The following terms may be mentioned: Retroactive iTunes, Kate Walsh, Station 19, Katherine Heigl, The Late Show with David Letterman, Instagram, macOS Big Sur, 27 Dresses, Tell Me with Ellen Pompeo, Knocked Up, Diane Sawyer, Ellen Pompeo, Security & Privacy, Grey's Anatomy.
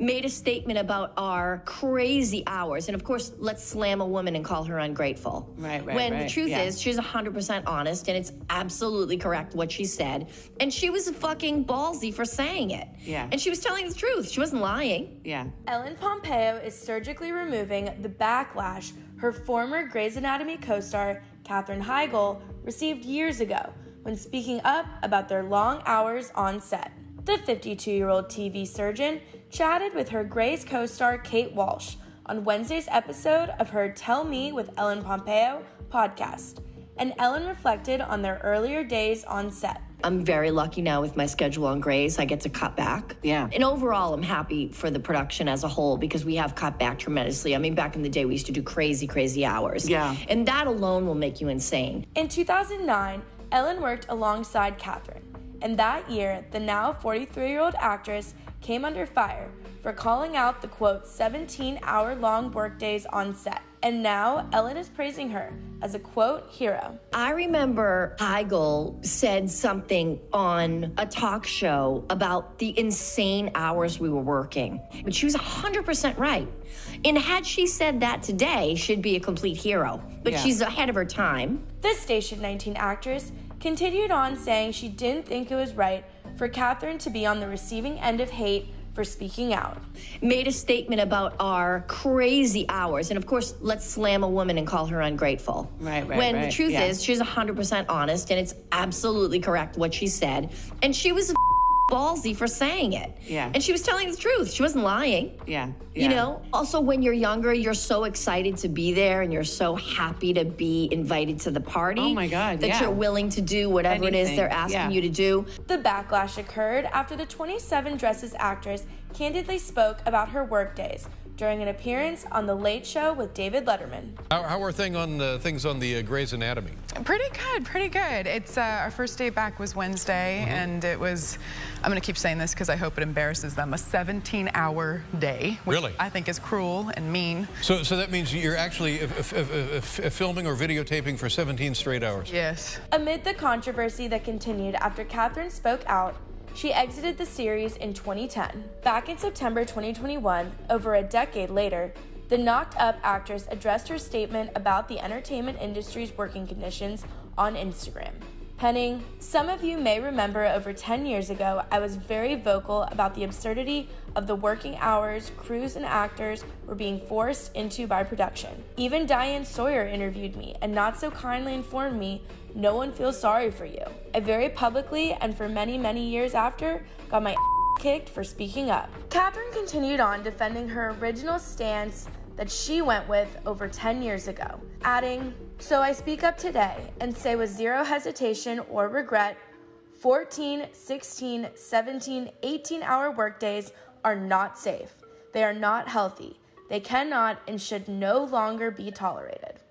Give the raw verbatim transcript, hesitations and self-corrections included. made a statement about our crazy hours. And of course, let's slam a woman and call her ungrateful. Right, right, When right. the truth yeah. is, she's one hundred percent honest, and it's absolutely correct what she said. And she was fucking ballsy for saying it. Yeah. And she was telling the truth. She wasn't lying. Yeah. Ellen Pompeo is surgically removing the backlash her former Grey's Anatomy co-star, Katherine Heigl, received years ago when speaking up about their long hours on set. The fifty-two-year-old T V surgeon chatted with her Grey's co-star Kate Walsh on Wednesday's episode of her Tell Me with Ellen Pompeo podcast, and Ellen reflected on their earlier days on set. I'm very lucky now with my schedule on Grey's. I get to cut back. Yeah. And overall, I'm happy for the production as a whole because we have cut back tremendously. I mean, back in the day, we used to do crazy, crazy hours. Yeah. And that alone will make you insane. In two thousand nine, Ellen worked alongside Katherine. And that year, the now forty-three-year-old actress came under fire for calling out the, quote, seventeen-hour-long workdays on set. And now Ellen is praising her as a, quote, hero. I remember Heigl said something on a talk show about the insane hours we were working. But she was one hundred percent right. And had she said that today, she'd be a complete hero. But yeah. she's ahead of her time. This Station nineteen actress continued on saying she didn't think it was right for Katherine to be on the receiving end of hate for speaking out. Made a statement about our crazy hours. And of course, let's slam a woman and call her ungrateful. Right, right, When right. the truth yeah. is, she's one hundred percent honest, and it's absolutely correct what she said. And she was ballsy for saying it. Yeah. And she was telling the truth. She wasn't lying. Yeah. yeah. You know, also when you're younger, you're so excited to be there and you're so happy to be invited to the party. Oh my God, That yeah. you're willing to do whatever Anything. it is they're asking yeah. you to do. The backlash occurred after the twenty-seven Dresses actress candidly spoke about her workdays during an appearance on The Late Show with David Letterman. How, how are thing on the, things on the uh, Grey's Anatomy? Pretty good, pretty good. It's uh, our first day back was Wednesday, mm-hmm. and it was, I'm going to keep saying this because I hope it embarrasses them, a seventeen-hour day, which really? I think is cruel and mean. So, so that means you're actually if, if, if, if filming or videotaping for seventeen straight hours? Yes. Amid the controversy that continued after Katherine spoke out, she exited the series in twenty ten. Back in September twenty twenty-one, over a decade later, the Knocked Up actress addressed her statement about the entertainment industry's working conditions on Instagram, penning, "Some of you may remember over ten years ago, I was very vocal about the absurdity of the working hours crews and actors were being forced into by production. Even Diane Sawyer interviewed me and not so kindly informed me, no one feels sorry for you. I very publicly and for many, many years after got my ass kicked for speaking up." Katherine continued on defending her original stance that she went with over ten years ago, adding, "So I speak up today and say with zero hesitation or regret, fourteen, sixteen, seventeen, eighteen-hour workdays are not safe. They are not healthy. They cannot and should no longer be tolerated."